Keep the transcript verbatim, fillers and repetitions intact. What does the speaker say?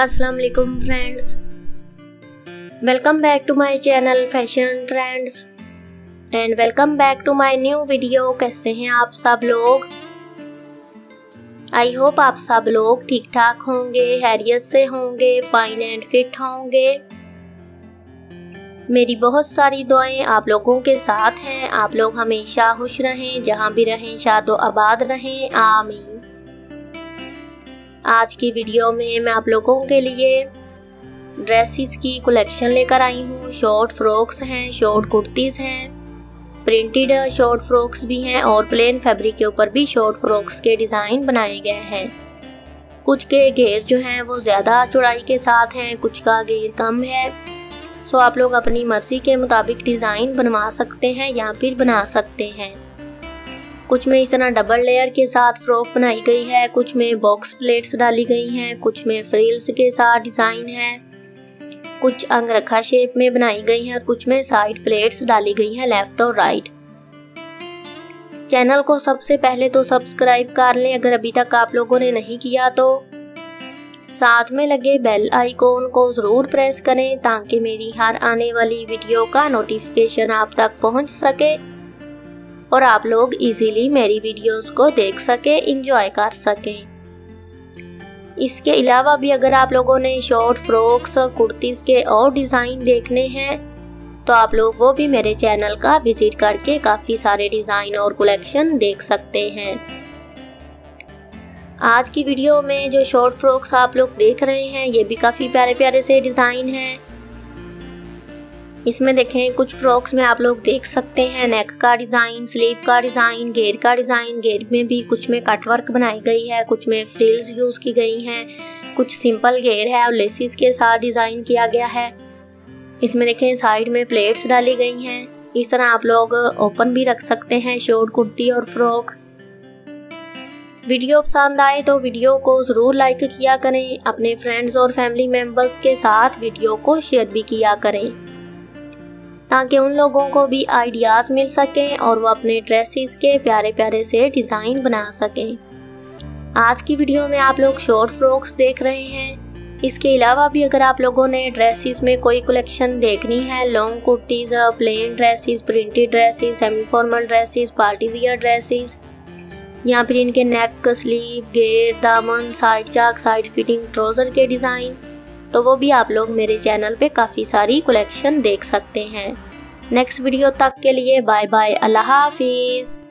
अस्सलाम वालेकुम friends, welcome back to my channel fashion trends and welcome back to my new video. कैसे हैं आप सब लोग? आई होप आप सब लोग ठीक ठाक होंगे, हैरियत से होंगे, फाइन एंड फिट होंगे। मेरी बहुत सारी दुआएं आप लोगों के साथ हैं। आप लोग हमेशा खुश रहें, जहां भी रहें शादो आबाद रहें, आमीन। आज की वीडियो में मैं आप लोगों के लिए ड्रेसेस की कलेक्शन लेकर आई हूँ। शॉर्ट फ्रॉक्स हैं, शॉर्ट कुर्तीज़ हैं, प्रिंटेड शॉर्ट फ्रॉक्स भी हैं और प्लेन फैब्रिक के ऊपर भी शॉर्ट फ्रॉक्स के डिज़ाइन बनाए गए हैं। कुछ के घेर जो हैं वो ज़्यादा चौड़ाई के साथ हैं, कुछ का घेर कम है, सो आप लोग अपनी मर्जी के मुताबिक डिज़ाइन बनवा सकते हैं या फिर बना सकते हैं। कुछ में इस तरह डबल लेयर के साथ फ्रॉक बनाई गई है, कुछ में बॉक्स प्लेट्स डाली गई हैं, कुछ में फ्रिल्स के साथ डिज़ाइन है, कुछ अंगरखा शेप में बनाई गई हैं और कुछ में साइड प्लेट्स डाली गई हैं लेफ्ट और राइट। चैनल को सबसे पहले तो सब्सक्राइब कर लें अगर अभी तक आप लोगों ने नहीं किया तो। साथ में लगे बेल आइकॉन को ज़रूर प्रेस करें ताकि मेरी हर आने वाली वीडियो का नोटिफिकेशन आप तक पहुँच सके और आप लोग इजीली मेरी वीडियोस को देख सकें, इंजॉय कर सकें। इसके अलावा भी अगर आप लोगों ने शॉर्ट फ्रॉक्स और कुर्तीज़ के और डिज़ाइन देखने हैं तो आप लोग वो भी मेरे चैनल का विज़िट करके काफ़ी सारे डिज़ाइन और कलेक्शन देख सकते हैं। आज की वीडियो में जो शॉर्ट फ्रॉक्स आप लोग देख रहे हैं ये भी काफ़ी प्यारे प्यारे से डिज़ाइन हैं। इसमें देखें कुछ फ्रॉक्स में आप लोग देख सकते हैं नेक का डिज़ाइन, स्लीव का डिज़ाइन, घेर का डिज़ाइन। घेर में भी कुछ में कटवर्क बनाई गई है, कुछ में फ्रिल्स यूज़ की गई हैं, कुछ सिंपल घेर है और लेसिस के साथ डिज़ाइन किया गया है। इसमें देखें साइड में प्लेट्स डाली गई हैं। इस तरह आप लोग ओपन भी रख सकते हैं शॉर्ट कुर्ती और फ्रॉक। वीडियो पसंद आए तो वीडियो को ज़रूर लाइक किया करें, अपने फ्रेंड्स और फैमिली मेम्बर्स के साथ वीडियो को शेयर भी किया करें ताकि उन लोगों को भी आइडियाज़ मिल सकें और वो अपने ड्रेसेस के प्यारे प्यारे से डिज़ाइन बना सकें। आज की वीडियो में आप लोग शॉर्ट फ्रॉक्स देख रहे हैं। इसके अलावा भी अगर आप लोगों ने ड्रेसेस में कोई कलेक्शन देखनी है, long kurtis, plain dresses, printed dresses, semi formal dresses, party wear dresses या फिर इनके नेक, स्लीव, घेर, दामन, साइड चाक, साइड फिटिंग, ट्राउज़र के डिज़ाइन, तो वो भी आप लोग मेरे चैनल पे काफ़ी सारी कलेक्शन देख सकते हैं। नेक्स्ट वीडियो तक के लिए बाय बाय, अल्लाह हाफिज़।